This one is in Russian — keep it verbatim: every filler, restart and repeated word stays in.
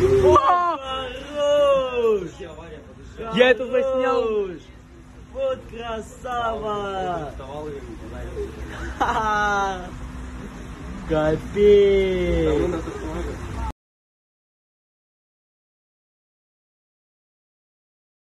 Хорош! Я это заснял! Вот красава! Капец!